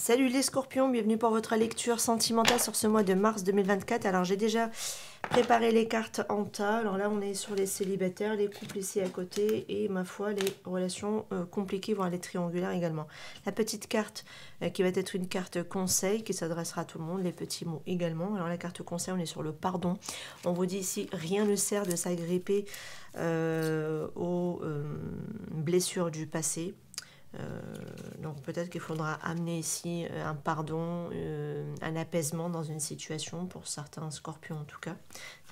Salut les scorpions, bienvenue pour votre lecture sentimentale sur ce mois de mars 2024. Alors j'ai déjà préparé les cartes en tas. Alors là on est sur les célibataires, les couples ici à côté et ma foi les relations compliquées, voire les triangulaires également. La petite carte qui va être une carte conseil qui s'adressera à tout le monde, les petits mots également. Alors la carte conseil, on est sur le pardon. On vous dit ici, rien ne sert de s'agripper aux blessures du passé. Donc peut-être qu'il faudra amener ici un pardon, un apaisement dans une situation pour certains scorpions en tout cas.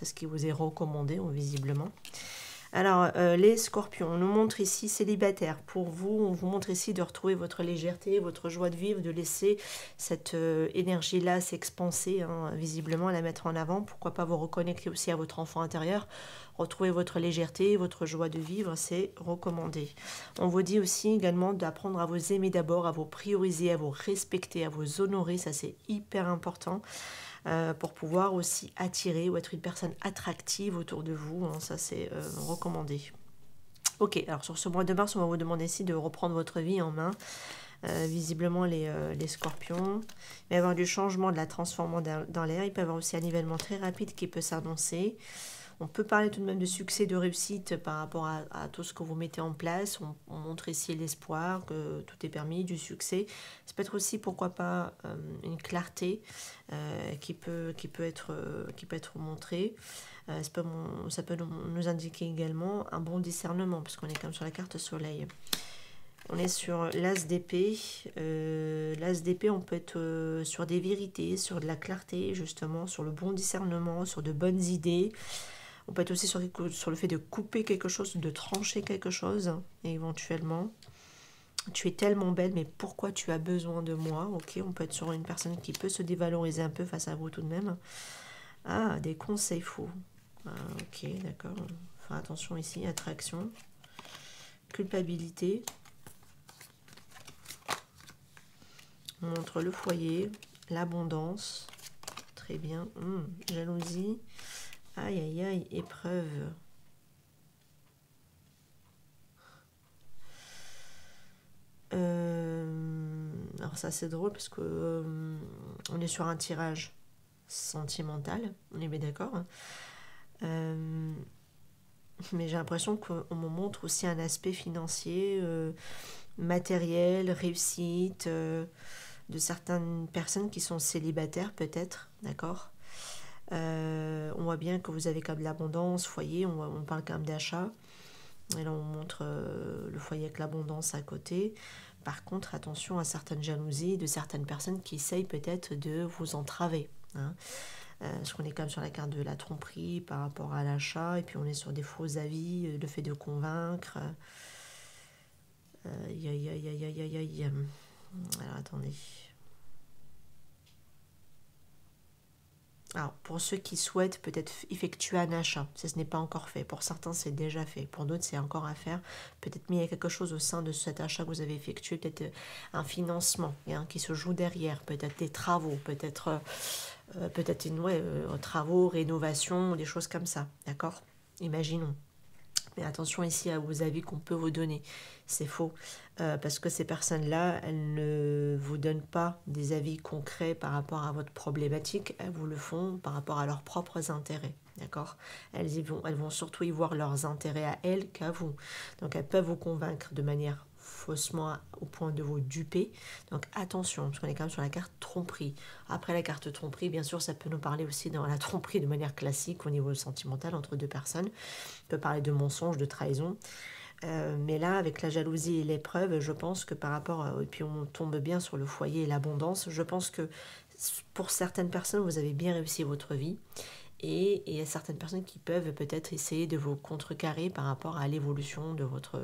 C'est ce qui vous est recommandé visiblement. Alors les scorpions, on nous montre ici célibataire. Pour vous, on vous montre ici de retrouver votre légèreté, votre joie de vivre, de laisser cette énergie-là s'expanser, hein, visiblement la mettre en avant. Pourquoi pas vous reconnecter aussi à votre enfant intérieur. Retrouver votre légèreté, votre joie de vivre, c'est recommandé. On vous dit aussi également d'apprendre à vous aimer d'abord, à vous prioriser, à vous respecter, à vous honorer. Ça, c'est hyper important pour pouvoir aussi attirer ou être une personne attractive autour de vous. Hein, ça, c'est recommandé. Ok, alors sur ce mois de mars, on va vous demander ici de reprendre votre vie en main. Visiblement les scorpions, il va y avoir du changement, de la transformation dans l'air. Il peut y avoir aussi un nivellement très rapide qui peut s'annoncer. On peut parler tout de même de succès, de réussite par rapport à tout ce que vous mettez en place. On montre ici l'espoir, que tout est permis, du succès. Ça peut être aussi, pourquoi pas, une clarté qui peut être montrée. Ça peut nous indiquer également un bon discernement, parce qu'on est comme sur la carte soleil. On est sur l'as d'épée. L'as d'épée, on peut être sur des vérités, sur de la clarté, justement, sur le bon discernement, sur de bonnes idées. On peut être aussi sur le fait de couper quelque chose, de trancher quelque chose, éventuellement. Tu es tellement belle, mais pourquoi tu as besoin de moi? Ok, on peut être sur une personne qui peut se dévaloriser un peu face à vous tout de même. Ah, des conseils fous. Ah, ok, d'accord. Enfin, attention ici, attraction, culpabilité. On montre le foyer, l'abondance, très bien, jalousie, aïe aïe aïe, épreuve. Alors ça c'est drôle parce que on est sur un tirage sentimental, on est bien d'accord. Mais j'ai l'impression qu'on me montre aussi un aspect financier, matériel, réussite... de certaines personnes qui sont célibataires peut-être, d'accord. On voit bien que vous avez quand même de l'abondance, foyer, on parle quand même d'achat. Et là on montre le foyer avec l'abondance à côté. Par contre, attention à certaines jalousies de certaines personnes qui essayent peut-être de vous entraver. Hein. Parce qu'on est quand même sur la carte de la tromperie par rapport à l'achat. Et puis on est sur des faux avis, le fait de convaincre. Alors, attendez. Alors, pour ceux qui souhaitent peut-être effectuer un achat, ça, ce n'est pas encore fait. Pour certains, c'est déjà fait. Pour d'autres, c'est encore à faire. Peut-être mais il y a quelque chose au sein de cet achat que vous avez effectué, peut-être un financement hein, qui se joue derrière, peut-être des travaux, peut-être travaux, rénovation, des choses comme ça. D'accord? Imaginons. Mais attention ici aux avis qu'on peut vous donner, c'est faux, parce que ces personnes-là, elles ne vous donnent pas des avis concrets par rapport à votre problématique, elles vous le font par rapport à leurs propres intérêts, d'accord? Elles vont surtout y voir leurs intérêts à elles qu'à vous, donc elles peuvent vous convaincre de manière faussement au point de vous duper, donc attention, parce qu'on est quand même sur la carte tromperie. Après la carte tromperie, bien sûr, ça peut nous parler aussi dans la tromperie de manière classique au niveau sentimental entre deux personnes. On peut parler de mensonge, de trahison, mais là, avec la jalousie et l'épreuve, je pense que par rapport à... Et puis on tombe bien sur le foyer et l'abondance, je pense que pour certaines personnes, vous avez bien réussi votre vie. Et il y a certaines personnes qui peuvent peut-être essayer de vous contrecarrer par rapport à l'évolution de votre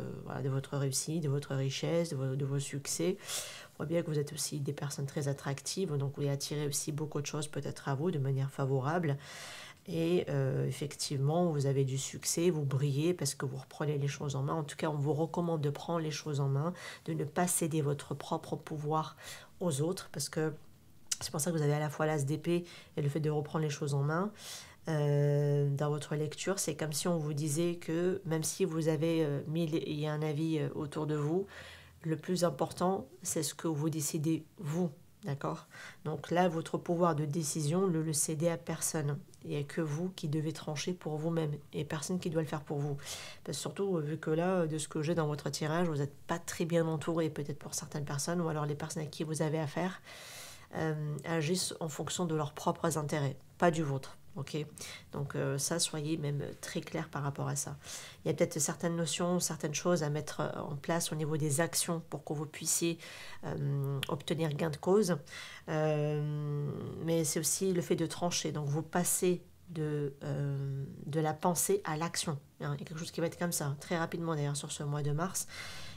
réussite, de votre richesse, de vos succès. On voit bien que vous êtes aussi des personnes très attractives, donc vous allez attirer aussi beaucoup de choses peut-être à vous de manière favorable. Et effectivement, vous avez du succès, vous brillez parce que vous reprenez les choses en main. En tout cas, on vous recommande de prendre les choses en main, de ne pas céder votre propre pouvoir aux autres parce que... C'est pour ça que vous avez à la fois l'as d'épée et le fait de reprendre les choses en main. Dans votre lecture, c'est comme si on vous disait que même si vous avez il y a un avis autour de vous, le plus important, c'est ce que vous décidez vous. D'accord? Donc là, votre pouvoir de décision, ne le cédez à personne. Il n'y a que vous qui devez trancher pour vous-même et personne qui doit le faire pour vous. Parce que surtout, vu que là, de ce que j'ai dans votre tirage, vous n'êtes pas très bien entouré, peut-être pour certaines personnes, ou alors les personnes à qui vous avez affaire agissent en fonction de leurs propres intérêts, pas du vôtre. Ok, donc ça, soyez même très clair par rapport à ça. Il y a peut-être certaines notions, certaines choses à mettre en place au niveau des actions pour que vous puissiez obtenir gain de cause. Mais c'est aussi le fait de trancher. Donc vous passez de la pensée à l'action. Il y a quelque chose qui va être comme ça, très rapidement d'ailleurs sur ce mois de mars.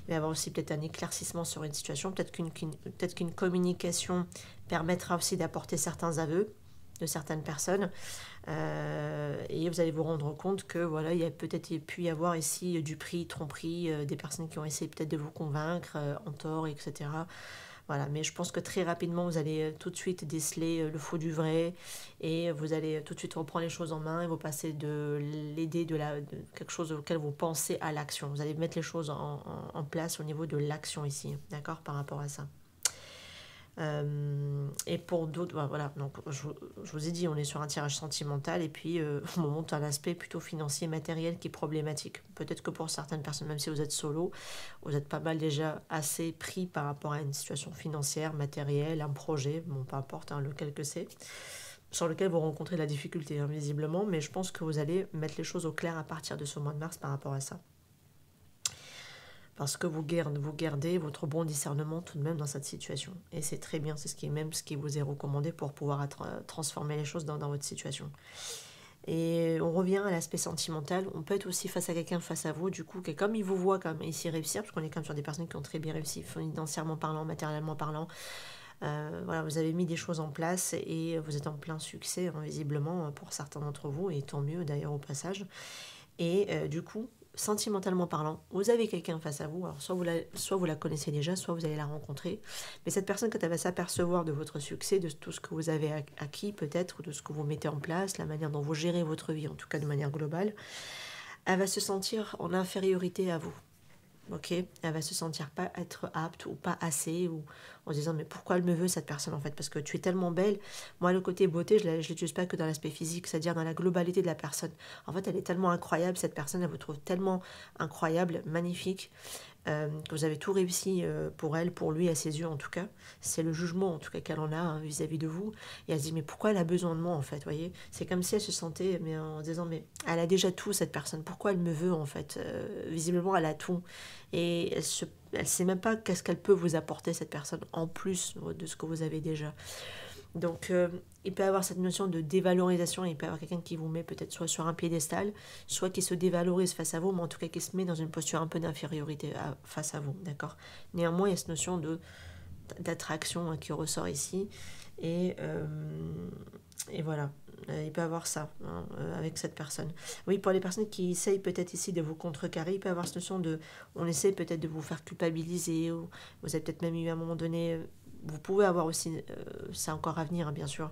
Il va y avoir aussi peut-être un éclaircissement sur une situation. Peut-être qu'une communication permettra aussi d'apporter certains aveux de certaines personnes, et vous allez vous rendre compte que voilà, il y a peut-être pu y avoir ici du prix, tromperie, des personnes qui ont essayé peut-être de vous convaincre en tort, etc. Voilà, mais je pense que très rapidement, vous allez tout de suite déceler le faux du vrai et vous allez tout de suite reprendre les choses en main et vous passez de l'idée de quelque chose auquel vous pensez à l'action. Vous allez mettre les choses en place au niveau de l'action ici, d'accord, par rapport à ça. Et pour d'autres, voilà, donc je vous ai dit, on est sur un tirage sentimental et puis on monte un aspect plutôt financier, matériel qui est problématique. Peut-être que pour certaines personnes, même si vous êtes solo, vous êtes pas mal déjà assez pris par rapport à une situation financière, matérielle, un projet, bon, peu importe hein, lequel que c'est, sur lequel vous rencontrez de la difficulté, hein, visiblement, mais je pense que vous allez mettre les choses au clair à partir de ce mois de mars par rapport à ça. Parce que vous gardez votre bon discernement tout de même dans cette situation. Et c'est très bien, c'est ce qui vous est recommandé pour pouvoir transformer les choses dans votre situation. Et on revient à l'aspect sentimental. On peut être aussi face à quelqu'un, face à vous, du coup, qui comme il vous voit quand même ici réussir, parce qu'on est quand même sur des personnes qui ont très bien réussi, financièrement parlant, matériellement parlant. Voilà, vous avez mis des choses en place et vous êtes en plein succès, hein, visiblement, pour certains d'entre vous, et tant mieux d'ailleurs au passage. Et du coup, sentimentalement parlant, vous avez quelqu'un face à vous, alors soit vous la connaissez déjà, soit vous allez la rencontrer, mais cette personne, quand elle va s'apercevoir de votre succès, de tout ce que vous avez acquis peut-être, ou de ce que vous mettez en place, la manière dont vous gérez votre vie, en tout cas de manière globale, elle va se sentir en infériorité à vous. Ok, elle va se sentir pas être apte ou pas assez, ou en se disant mais pourquoi elle me veut cette personne en fait, parce que tu es tellement belle. Moi le côté beauté, je ne l'utilise pas que dans l'aspect physique, c'est-à-dire dans la globalité de la personne. En fait elle est tellement incroyable cette personne, elle vous trouve tellement incroyable, magnifique, que vous avez tout réussi pour elle, pour lui, à ses yeux en tout cas. C'est le jugement en tout cas qu'elle en a vis-à-vis de vous. Et elle se dit mais pourquoi elle a besoin de moi en fait, voyez. C'est comme si elle se sentait mais en se disant mais elle a déjà tout cette personne, pourquoi elle me veut en fait. Visiblement elle a tout. Et elle ne sait même pas qu'est-ce qu'elle peut vous apporter cette personne en plus de ce que vous avez déjà. Donc il peut y avoir cette notion de dévalorisation, il peut y avoir quelqu'un qui vous met peut-être soit sur un piédestal, soit qui se dévalorise face à vous, mais en tout cas qui se met dans une posture un peu d'infériorité face à vous, d'accord. Néanmoins il y a cette notion d'attraction hein, qui ressort ici, et voilà, il peut y avoir ça hein, avec cette personne. Oui, pour les personnes qui essayent peut-être ici de vous contrecarrer, il peut y avoir cette notion de, on essaie peut-être de vous faire culpabiliser, ou vous avez peut-être même eu à un moment donné... Vous pouvez avoir aussi, c'est encore à venir hein, bien sûr,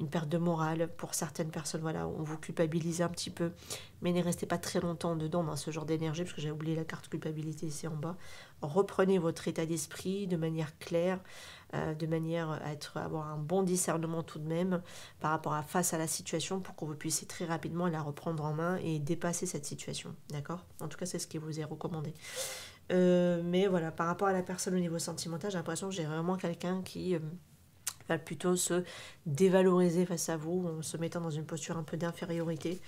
une perte de morale pour certaines personnes, voilà, on vous culpabilise un petit peu, mais ne restez pas très longtemps dedans dans ce genre d'énergie, parce que j'ai oublié la carte culpabilité ici en bas. Reprenez votre état d'esprit de manière claire, de manière à avoir un bon discernement tout de même par rapport à face à la situation pour que vous puissiez très rapidement la reprendre en main et dépasser cette situation, d'accord? En tout cas, c'est ce qui vous est recommandé. Mais voilà, par rapport à la personne au niveau sentimental, j'ai l'impression que j'ai vraiment quelqu'un qui va plutôt se dévaloriser face à vous en se mettant dans une posture un peu d'infériorité,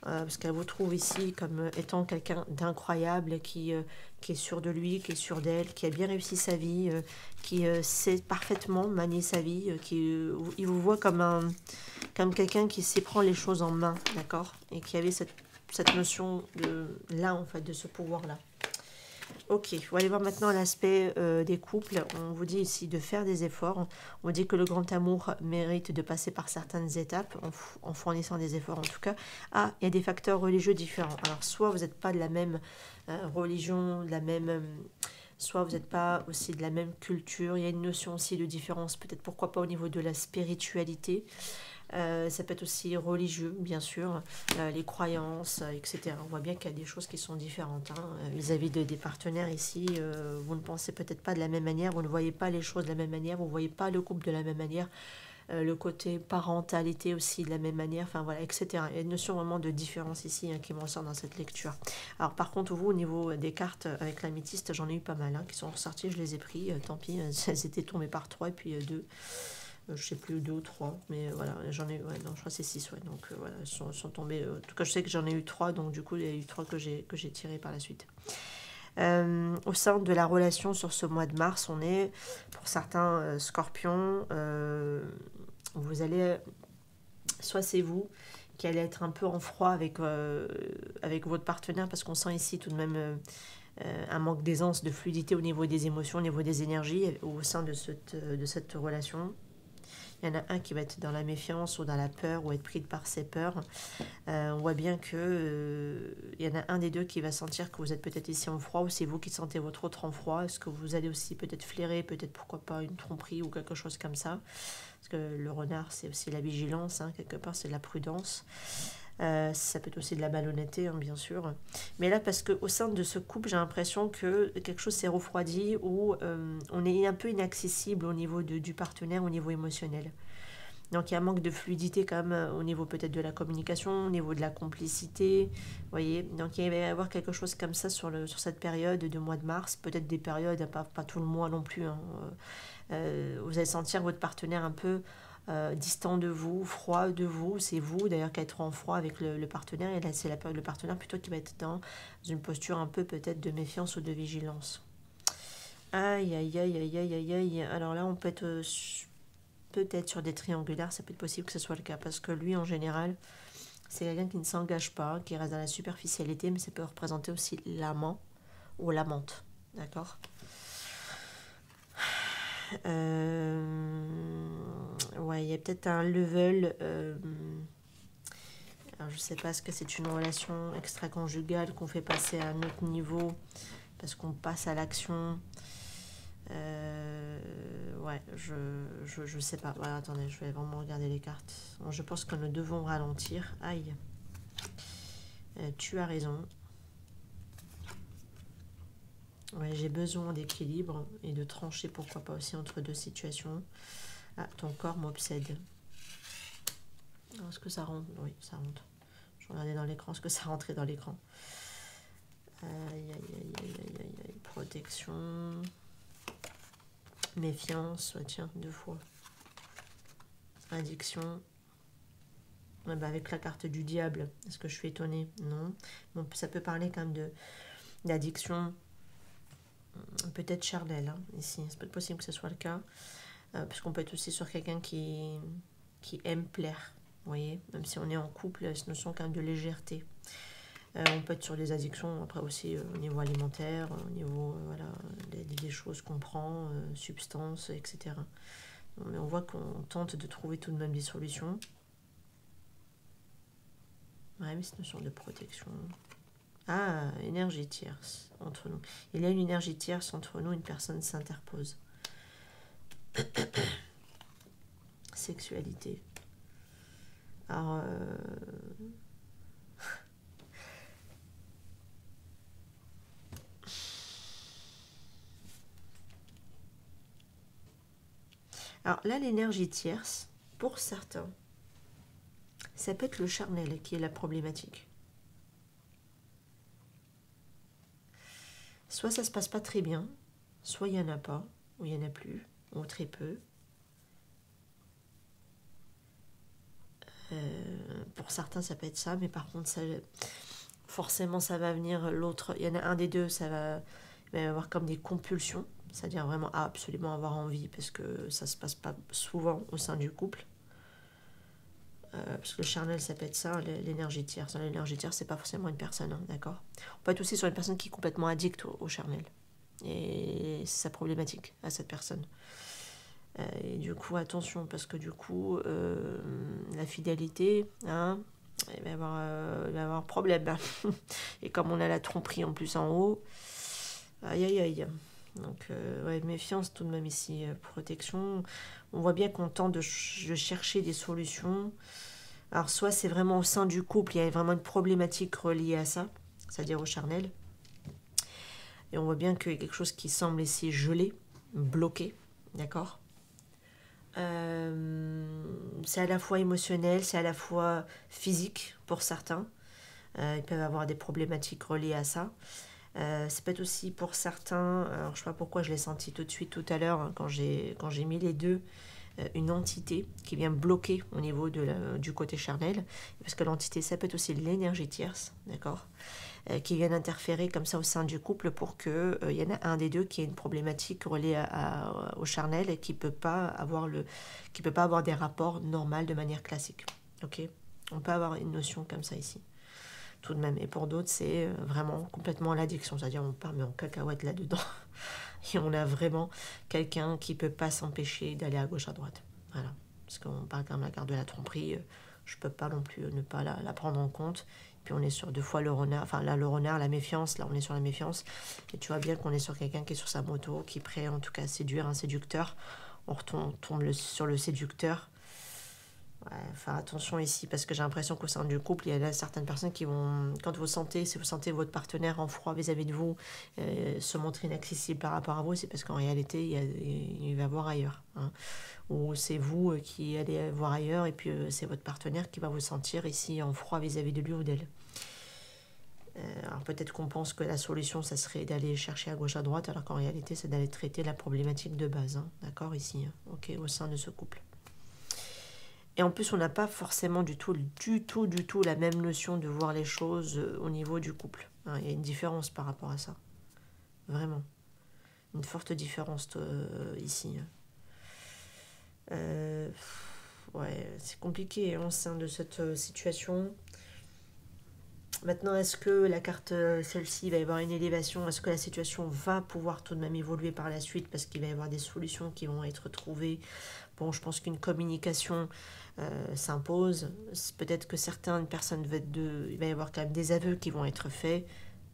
parce qu'elle vous trouve ici comme étant quelqu'un d'incroyable qui est sûr de lui, qui est sûr d'elle, qui a bien réussi sa vie, qui sait parfaitement manier sa vie, il vous voit comme quelqu'un qui sait prendre les choses en main, d'accord, et qui avait cette notion de là en fait, de ce pouvoir là. Ok, on va aller voir maintenant l'aspect des couples. On vous dit ici de faire des efforts. On dit que le grand amour mérite de passer par certaines étapes, en fournissant des efforts en tout cas. Ah, il y a des facteurs religieux différents. Alors, soit vous n'êtes pas de la même religion, de la même... soit vous n'êtes pas aussi de la même culture, il y a une notion aussi de différence, peut-être pourquoi pas au niveau de la spiritualité, ça peut être aussi religieux bien sûr, les croyances, etc. On voit bien qu'il y a des choses qui sont différentes vis-à-vis des partenaires ici, vous ne pensez peut-être pas de la même manière, vous ne voyez pas les choses de la même manière, vous ne voyez pas le couple de la même manière, le côté parentalité aussi de la même manière, enfin voilà, etc. Il y a une notion vraiment de différence ici qui me ressort dans cette lecture. Alors par contre, vous, au niveau des cartes avec l'améthyste, j'en ai eu pas mal qui sont ressorties, je les ai pris, tant pis, elles étaient tombées par 3 et puis 2, je sais plus, 2 ou 3, mais voilà, j'en ai, ouais, non, je crois que c'est 6, ouais, donc voilà, elles sont tombées, en tout cas je sais que j'en ai eu 3, donc du coup il y a eu 3 que j'ai tiré par la suite. Au sein de la relation sur ce mois de mars, on est, pour certains scorpions, vous allez, soit c'est vous qui allez être un peu en froid avec votre partenaire, parce qu'on sent ici tout de même un manque d'aisance, de fluidité au niveau des émotions, au niveau des énergies, au sein de cette relation. Il y en a un qui va être dans la méfiance ou dans la peur ou être pris par ses peurs. On voit bien que il y en a un des deux qui va sentir que vous êtes peut-être ici en froid, ou c'est vous qui sentez votre autre en froid. Est-ce que vous allez aussi peut-être flairer, peut-être pourquoi pas une tromperie ou quelque chose comme ça? Parce que le renard, c'est aussi la vigilance, quelque part, c'est de la prudence. Ça peut être aussi de la malhonnêteté, bien sûr. Mais là, parce qu'au sein de ce couple, j'ai l'impression que quelque chose s'est refroidi, ou on est un peu inaccessible au niveau du partenaire, au niveau émotionnel. Donc, il y a un manque de fluidité quand même au niveau peut-être de la communication, au niveau de la complicité, vous voyez. Donc, il va y avoir quelque chose comme ça sur cette période de mois de mars, peut-être des périodes, pas tout le mois non plus. Vous allez sentir votre partenaire un peu... distant de vous, froid de vous, c'est vous d'ailleurs qui êtes en froid avec le partenaire, et là c'est le partenaire plutôt qui va être dans une posture un peu peut-être de méfiance ou de vigilance. Aïe aïe aïe aïe aïe aïe aïe. Alors là on peut être peut-être sur des triangulaires, ça peut être possible que ce soit le cas, parce que lui en général c'est quelqu'un qui ne s'engage pas, qui reste dans la superficialité, mais ça peut représenter aussi l'amant ou l'amante, d'accord. Ouais, il y a peut-être un level, alors je sais pas, est-ce que c'est une relation extra-conjugale qu'on fait passer à un autre niveau parce qu'on passe à l'action, ouais, je sais pas, voilà, attendez, je vais vraiment regarder les cartes. Bon, je pense que nous devons ralentir, aïe, tu as raison. Ouais, j'ai besoin d'équilibre et de trancher, pourquoi pas aussi, entre deux situations. Ah, ton corps m'obsède. Est-ce que ça rentre? Oui, ça rentre. Je regardais dans l'écran, est-ce que ça rentrait dans l'écran? Aïe, aïe, aïe, aïe, aïe, aïe. Protection. Méfiance, ouais, tiens, 2 fois. Addiction. Ah bah avec la carte du diable, est-ce que je suis étonnée? Non. Bon, ça peut parler quand même d'addiction. Peut-être charnel, ici. C'est pas possible que ce soit le cas. Parce qu'on peut être aussi sur quelqu'un qui aime plaire. Vous voyez, même si on est en couple, cette notion quand même de légèreté. On peut être sur des addictions, après aussi au niveau alimentaire, au niveau voilà, des choses qu'on prend, substances, etc. Mais on voit qu'on tente de trouver tout de même des solutions. Ouais, mais cette notion de protection... Ah, énergie tierce entre nous. Il y a une énergie tierce entre nous, une personne s'interpose. Sexualité. Alors, alors là, l'énergie tierce, pour certains, ça peut être le charnel qui est la problématique. Soit ça se passe pas très bien, soit il n'y en a pas, ou il n'y en a plus, ou très peu. Pour certains, ça peut être ça, mais par contre, ça, forcément, ça va venir l'autre. Il y en a un des deux, il va y avoir comme des compulsions, c'est-à-dire vraiment absolument avoir envie, parce que ça se passe pas souvent au sein du couple. Parce que le charnel, ça peut être ça, l'énergie tierce. L'énergie tierce, c'est pas forcément une personne, d'accord? On peut être aussi sur une personne qui est complètement addict au charnel. Et c'est sa problématique à cette personne. Et du coup, attention, parce que du coup, la fidélité, il va y avoir problème. Et comme on a la tromperie en plus en haut, aïe aïe aïe. Donc, ouais, méfiance tout de même ici. Protection. On voit bien qu'on tente de chercher des solutions. Alors, soit c'est vraiment au sein du couple, il y a vraiment une problématique reliée à ça, c'est-à-dire au charnel. Et on voit bien qu'il y a quelque chose qui semble ici gelé, bloqué, d'accord. C'est à la fois émotionnel, c'est à la fois physique pour certains. Ils peuvent avoir des problématiques reliées à ça. Ça peut être aussi pour certains, alors je ne sais pas pourquoi je l'ai senti tout de suite tout à l'heure, hein, quand j'ai mis les deux, une entité qui vient bloquer au niveau de du côté charnel, parce que l'entité, ça peut être aussi l'énergie tierce, d'accord, qui vient interférer comme ça au sein du couple pour qu'il y en a un des deux qui ait une problématique reliée au charnel et qui ne peut pas avoir des rapports normaux de manière classique, ok. On peut avoir une notion comme ça ici. Tout de même. Et pour d'autres, c'est vraiment complètement l'addiction. C'est-à-dire, on part mais en cacahuète là-dedans. Et on a vraiment quelqu'un qui ne peut pas s'empêcher d'aller à gauche, à droite. Voilà. Parce qu'on parle quand même de la carte de la tromperie. Je ne peux pas non plus ne pas la prendre en compte. Et puis, on est sur deux fois le renard. Enfin, là, le renard, la méfiance. Là, on est sur la méfiance. Et tu vois bien qu'on est sur quelqu'un qui est sur sa moto, qui est prêt, en tout cas, à séduire un séducteur. On retombe sur le séducteur. Ouais, faire attention ici, parce que j'ai l'impression qu'au sein du couple, il y a certaines personnes qui vont, quand vous sentez, si vous sentez votre partenaire en froid vis-à-vis de vous, se montrer inaccessible par rapport à vous, c'est parce qu'en réalité, il va voir ailleurs. Hein. Ou c'est vous qui allez voir ailleurs, et puis c'est votre partenaire qui va vous sentir ici en froid vis-à-vis de lui ou d'elle. Alors peut-être qu'on pense que la solution, ça serait d'aller chercher à gauche, à droite, alors qu'en réalité, c'est d'aller traiter la problématique de base, hein, d'accord, ici, hein, ok, au sein de ce couple. Et en plus, on n'a pas forcément du tout la même notion de voir les choses au niveau du couple. Il y a une différence par rapport à ça. Vraiment. Une forte différence ici. Ouais, c'est compliqué au sein de cette situation. Maintenant, est-ce que la carte, celle-ci, va y avoir une élévation? Est-ce que la situation va pouvoir tout de même évoluer par la suite? Parce qu'il va y avoir des solutions qui vont être trouvées. Bon, je pense qu'une communication s'impose. Peut-être que certaines personnes vont être il va y avoir quand même des aveux qui vont être faits.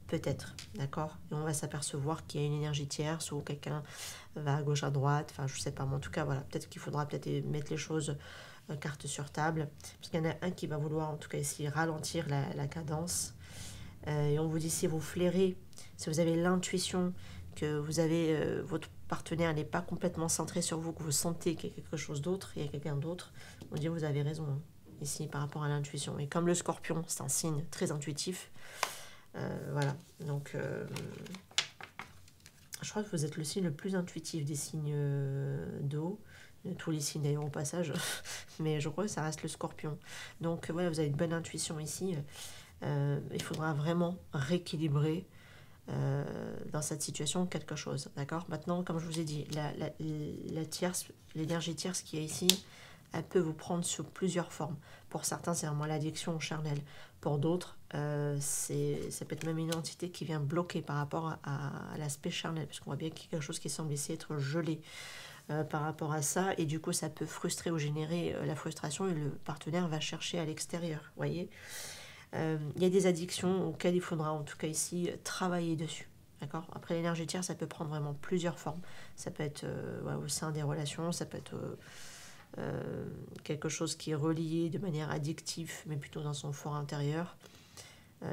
Peut-être, d'accord? Et on va s'apercevoir qu'il y a une énergie tierce ou quelqu'un va à gauche, à droite. Enfin, je sais pas, mais en tout cas, voilà. Peut-être qu'il faudra mettre les choses... carte sur table, parce qu'il y en a un qui va vouloir en tout cas ici ralentir la cadence, et on vous dit si vous flairez, si vous avez l'intuition que vous avez, votre partenaire n'est pas complètement centré sur vous, que vous sentez qu'il y a quelque chose d'autre, il y a quelqu'un d'autre, on dit vous avez raison, hein, ici par rapport à l'intuition, et comme le scorpion c'est un signe très intuitif, voilà, donc je crois que vous êtes le signe le plus intuitif des signes d'eau, tous les signes d'ailleurs au passage, mais je crois que ça reste le scorpion. Donc voilà, vous avez une bonne intuition ici. Il faudra vraiment rééquilibrer dans cette situation quelque chose, d'accord? Maintenant, comme je vous ai dit, l'énergie tierce qui est ici, elle peut vous prendre sous plusieurs formes. Pour certains, c'est vraiment l'addiction charnelle. Pour d'autres, ça peut être même une entité qui vient bloquer par rapport à l'aspect charnel, parce qu'on voit bien qu'il y a quelque chose qui semble ici être gelé. Par rapport à ça, et du coup ça peut frustrer ou générer la frustration, et le partenaire va chercher à l'extérieur, voyez. Il y a des addictions auxquelles il faudra en tout cas ici travailler dessus, d'accord. Après l'énergie tierce, ça peut prendre vraiment plusieurs formes, ça peut être ouais, au sein des relations, ça peut être quelque chose qui est relié de manière addictive, mais plutôt dans son fort intérieur.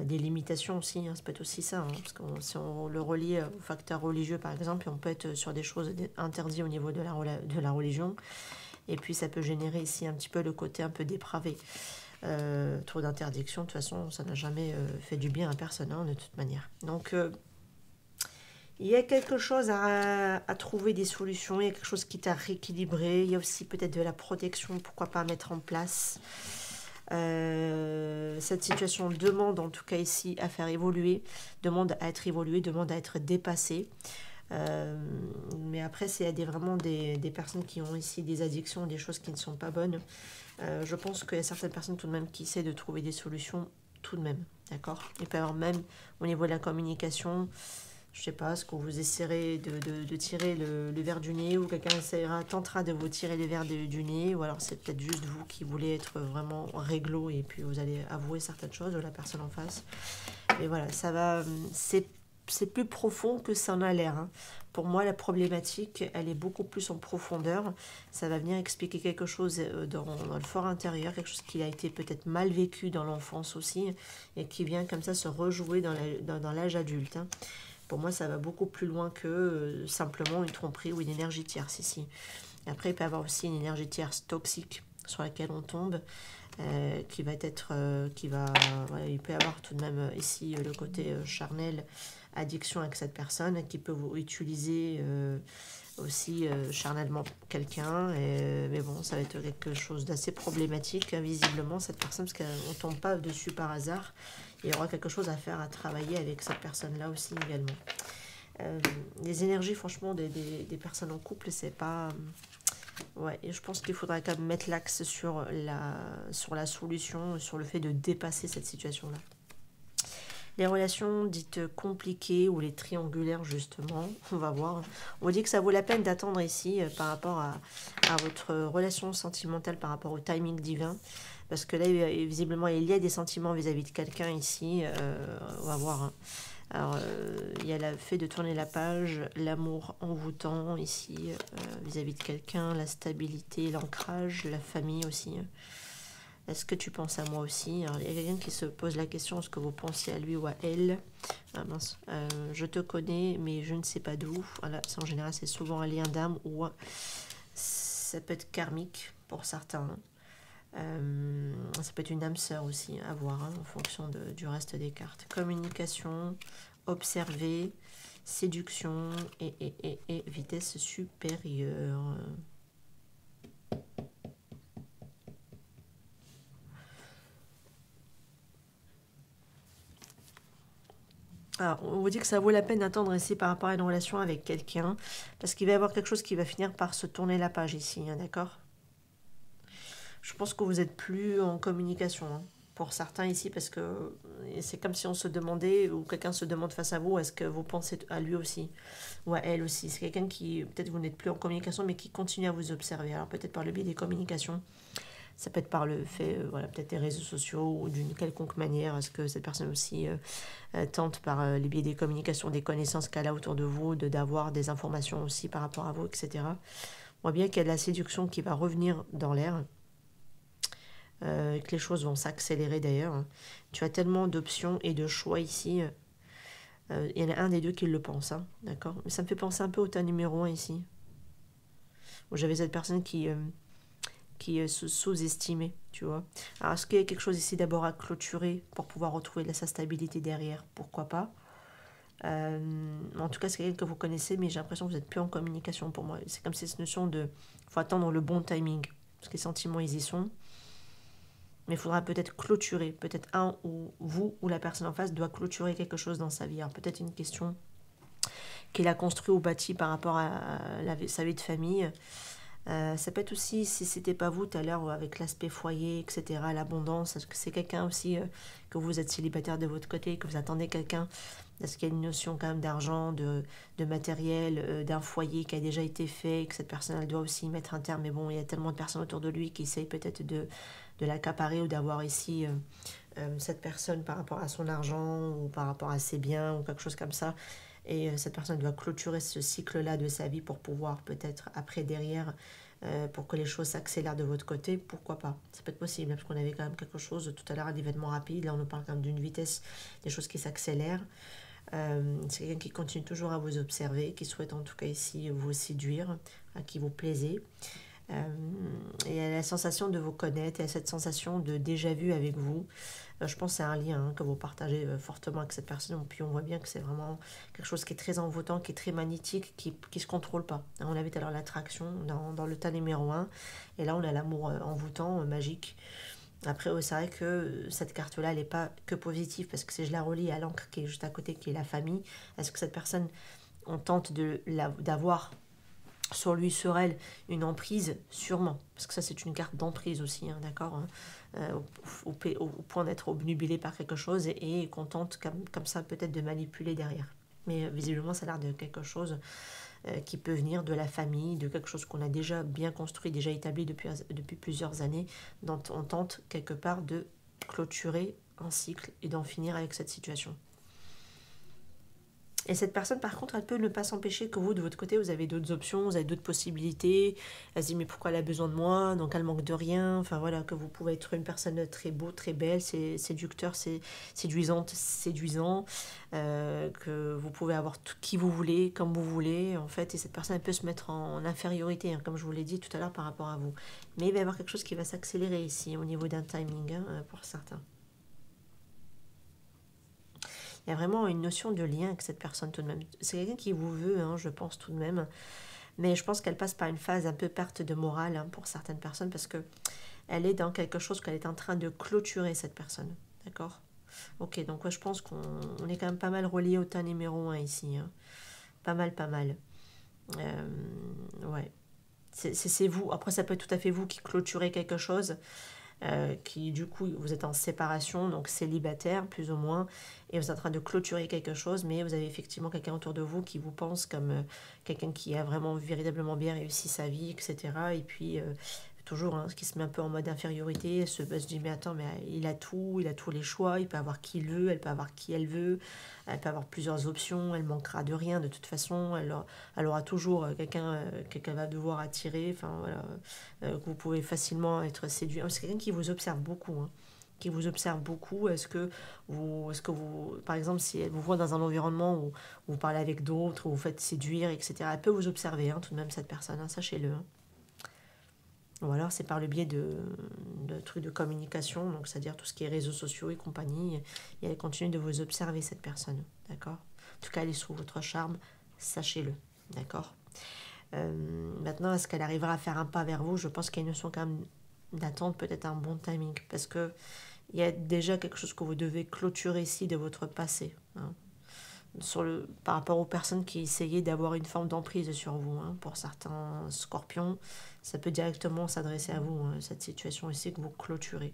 Des limitations aussi, hein, ça peut être aussi ça, hein, parce que si on le relie au facteur religieux par exemple, on peut être sur des choses interdites au niveau de la religion, et puis ça peut générer ici un petit peu le côté un peu dépravé. Trop d'interdictions, de toute façon, ça n'a jamais fait du bien à personne, hein, de toute manière. Donc, il y a quelque chose à trouver des solutions, il y a quelque chose qui t'a rééquilibré, il y a aussi peut-être de la protection, pourquoi pas mettre en place. Cette situation demande en tout cas ici à faire évoluer, demande à être évoluée, demande à être dépassée, mais après c'est vraiment des personnes qui ont ici des addictions, des choses qui ne sont pas bonnes. Je pense qu'il y a certaines personnes tout de même qui essaient de trouver des solutions tout de même, d'accord. Et puis alors même au niveau de la communication, je sais pas, est-ce que vous essaierez de tirer le verre du nez, ou quelqu'un tentera de vous tirer le verre du nez, ou alors c'est peut-être juste vous qui voulez être vraiment réglo et puis vous allez avouer certaines choses à la personne en face. Mais voilà, ça va, c'est c'est plus profond que ça en a l'air. Hein. Pour moi, la problématique, elle est beaucoup plus en profondeur. Ça va venir expliquer quelque chose dans le fort intérieur, quelque chose qui a été peut-être mal vécu dans l'enfance aussi, et qui vient comme ça se rejouer dans l'âge adulte. Hein. Pour moi, ça va beaucoup plus loin que simplement une tromperie ou une énergie tierce ici. Après, il peut y avoir aussi une énergie tierce toxique sur laquelle on tombe, qui va être, voilà, il peut y avoir tout de même ici le côté charnel, addiction avec cette personne, qui peut vous utiliser aussi charnellement quelqu'un, mais bon, ça va être quelque chose d'assez problématique, visiblement, cette personne, parce qu'on ne tombe pas dessus par hasard, il y aura quelque chose à faire, à travailler avec cette personne-là aussi également. Les énergies, franchement, des personnes en couple, c'est pas... Ouais, et je pense qu'il faudrait quand même mettre l'axe sur la solution, sur le fait de dépasser cette situation-là. Les relations dites compliquées ou les triangulaires, justement, on va voir. On dit que ça vaut la peine d'attendre ici par rapport à votre relation sentimentale, par rapport au timing divin. Parce que là, visiblement, il y a des sentiments vis-à-vis de quelqu'un ici. On va voir. Alors, il y a le fait de tourner la page, l'amour envoûtant ici, vis-à-vis de quelqu'un, la stabilité, l'ancrage, la famille aussi. Est-ce que tu penses à moi aussi? Alors, il y a quelqu'un qui se pose la question, est-ce que vous pensez à lui ou à elle? Ah mince, je te connais, mais je ne sais pas d'où. Voilà, ça, en général, c'est souvent un lien d'âme ou ça peut être karmique pour certains. Hein. Ça peut être une âme sœur aussi, à voir, hein, en fonction du reste des cartes. Communication, observer, séduction et vitesse supérieure. Alors, on vous dit que ça vaut la peine d'attendre ici par rapport à une relation avec quelqu'un, parce qu'il va y avoir quelque chose qui va finir par se tourner la page ici, hein, d'accord ? Je pense que vous n'êtes plus en communication, hein, pour certains ici, parce que c'est comme si on se demandait, ou quelqu'un se demande face à vous, est-ce que vous pensez à lui aussi, ou à elle aussi. C'est quelqu'un qui, peut-être vous n'êtes plus en communication, mais qui continue à vous observer. Alors peut-être par le biais des communications, ça peut être par le fait, voilà, peut-être des réseaux sociaux, ou d'une quelconque manière, est-ce que cette personne aussi tente par les biais des communications, des connaissances qu'elle a autour de vous, d'avoir des informations aussi par rapport à vous, etc. On voit bien qu'il y a de la séduction qui va revenir dans l'air. Que les choses vont s'accélérer d'ailleurs. Tu as tellement d'options et de choix ici. Il y en a un des deux qui le pense, hein, d'accord. Mais ça me fait penser un peu au tas numéro 1 ici. Où j'avais cette personne qui se sous-estimait, tu vois. Alors, est-ce qu'il y a quelque chose ici d'abord à clôturer pour pouvoir retrouver sa stabilité derrière? Pourquoi pas? En tout cas, c'est quelqu'un que vous connaissez, mais j'ai l'impression que vous n'êtes plus en communication pour moi. C'est comme cette notion de... Il faut attendre le bon timing. Parce que les sentiments, ils y sont. Mais il faudra peut-être clôturer, peut-être un ou vous ou la personne en face doit clôturer quelque chose dans sa vie. Alors peut-être une question qu'il a construite ou bâtie par rapport à sa vie de famille. Ça peut être aussi, si ce n'était pas vous tout à l'heure, avec l'aspect foyer, etc., l'abondance. Est-ce que c'est quelqu'un aussi que vous êtes célibataire de votre côté, que vous attendez quelqu'un? Est-ce qu'il y a une notion quand même d'argent, de matériel, d'un foyer qui a déjà été fait, et que cette personne elle doit aussi mettre un terme? Mais bon, il y a tellement de personnes autour de lui qui essayent peut-être de l'accaparer ou d'avoir ici cette personne par rapport à son argent ou par rapport à ses biens ou quelque chose comme ça. Et cette personne doit clôturer ce cycle-là de sa vie pour pouvoir peut-être après, derrière, pour que les choses s'accélèrent de votre côté, pourquoi pas? Ça peut être possible, parce qu'on avait quand même quelque chose, tout à l'heure, un événement rapide, là on nous parle quand même d'une vitesse, des choses qui s'accélèrent. C'est quelqu'un qui continue toujours à vous observer, qui souhaite en tout cas ici vous séduire, à qui vous plaisez. Et elle a la sensation de vous connaître, elle a cette sensation de déjà vu avec vous. Je pense à un lien, hein, que vous partagez fortement avec cette personne, puis on voit bien que c'est vraiment quelque chose qui est très envoûtant, qui est très magnétique, qui ne se contrôle pas. On avait alors l'attraction dans le tas numéro 1, et là on a l'amour envoûtant, magique. Après, c'est vrai que cette carte-là, elle n'est pas que positive, parce que si je la relie à l'encre qui est juste à côté, qui est la famille, est-ce que cette personne, on tente d'avoir... sur lui, sur elle, une emprise, sûrement. Parce que ça, c'est une carte d'emprise aussi, hein, d'accord, hein, au point d'être obnubilé par quelque chose et contente comme ça peut-être de manipuler derrière. Mais visiblement, ça a l'air de quelque chose qui peut venir de la famille, de quelque chose qu'on a déjà bien construit, déjà établi depuis plusieurs années, dont on tente quelque part de clôturer un cycle et d'en finir avec cette situation. Et cette personne, par contre, elle peut ne pas s'empêcher que vous, de votre côté, vous avez d'autres options, vous avez d'autres possibilités. Elle se dit, mais pourquoi elle a besoin de moi? Donc, elle manque de rien. Enfin, voilà, que vous pouvez être une personne très beau, très belle, séducteur, séduisante, séduisant. Que vous pouvez avoir tout qui vous voulez, comme vous voulez, en fait. Et cette personne, elle peut se mettre en infériorité, hein, comme je vous l'ai dit tout à l'heure par rapport à vous. Mais il va y avoir quelque chose qui va s'accélérer ici, au niveau d'un timing, hein, pour certains. Il y a vraiment une notion de lien avec cette personne tout de même. C'est quelqu'un qui vous veut, hein, je pense tout de même. Mais je pense qu'elle passe par une phase un peu perte de morale, hein, pour certaines personnes, parce qu'elle est dans quelque chose qu'elle est en train de clôturer, cette personne. D'accord? Ok, donc ouais, je pense qu'on est quand même pas mal relié au tas numéro 1 ici. Hein. Pas mal, pas mal. Ouais. C'est vous. Après, ça peut être tout à fait vous qui clôturez quelque chose. Qui du coup vous êtes en séparation, donc célibataire plus ou moins, et vous êtes en train de clôturer quelque chose, mais vous avez effectivement quelqu'un autour de vous qui vous pense comme quelqu'un qui a vraiment véritablement bien réussi sa vie, etc. Et puis toujours, hein, qui se met un peu en mode infériorité, se dit mais attends, mais il a tous les choix, il peut avoir qui il veut, elle peut avoir qui elle veut, elle peut avoir plusieurs options, elle manquera de rien de toute façon, elle aura toujours quelqu'un qu'elle va devoir attirer, enfin voilà, que vous pouvez facilement être séduit. C'est quelqu'un qui vous observe beaucoup, hein, qui vous observe beaucoup. Est-ce que vous, par exemple, si elle vous voit dans un environnement où vous parlez avec d'autres, où vous faites séduire, etc., elle peut vous observer, hein, tout de même cette personne, hein, sachez-le, hein. Ou alors c'est par le biais de trucs de communication, donc c'est-à-dire tout ce qui est réseaux sociaux et compagnie, et elle continue de vous observer, cette personne, d'accord? En tout cas, elle est sous votre charme, sachez-le, d'accord? Maintenant, est-ce qu'elle arrivera à faire un pas vers vous? Je pense qu'il y a une notion quand même d'attente, peut-être un bon timing, parce qu'il y a déjà quelque chose que vous devez clôturer ici de votre passé, hein, par rapport aux personnes qui essayaient d'avoir une forme d'emprise sur vous. Hein. Pour certains scorpions, ça peut directement s'adresser à vous, hein, cette situation ici que vous clôturez.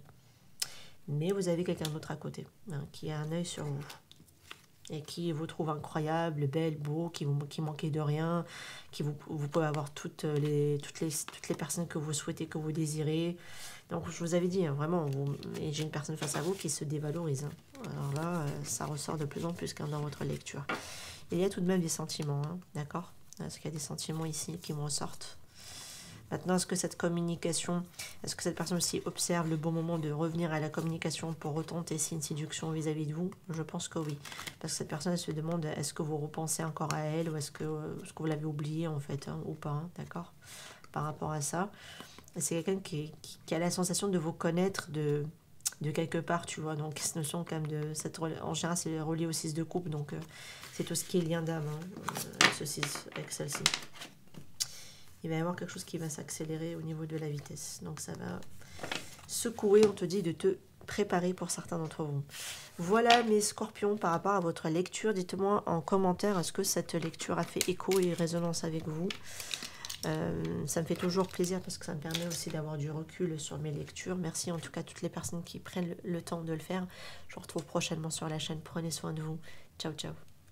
Mais vous avez quelqu'un d'autre à côté, hein, qui a un œil sur vous et qui vous trouve incroyable, belle, beau, qui manquez de rien, qui vous pouvez avoir toutes les personnes que vous souhaitez, que vous désirez. Donc je vous avais dit, hein, vraiment, j'ai une personne face à vous qui se dévalorise. Hein. Alors là, ça ressort de plus en plus quand dans votre lecture. Il y a tout de même des sentiments, hein, d'accord? Est-ce qu'il y a des sentiments ici qui me ressortent? Maintenant, est-ce que cette communication, est-ce que cette personne aussi observe le bon moment de revenir à la communication pour retenter une séduction vis-à-vis de vous? Je pense que oui. Parce que cette personne, elle se demande, est-ce que vous repensez encore à elle, ou est-ce que vous l'avez oubliée en fait, hein, ou pas, hein, d'accord? Par rapport à ça, c'est quelqu'un qui a la sensation de vous connaître de quelque part, tu vois. Donc, cette notion quand même de... en général, c'est relié au 6 de coupe, donc c'est tout ce qui est lien d'âme, hein, avec celle-ci. Il va y avoir quelque chose qui va s'accélérer au niveau de la vitesse. Donc, ça va secouer, on te dit, de te préparer pour certains d'entre vous. Voilà, mes scorpions, par rapport à votre lecture. Dites-moi en commentaire, est-ce que cette lecture a fait écho et résonance avec vous? Ça me fait toujours plaisir parce que ça me permet aussi d'avoir du recul sur mes lectures. Merci en tout cas à toutes les personnes qui prennent le temps de le faire. Je vous retrouve prochainement sur la chaîne. Prenez soin de vous. Ciao, ciao.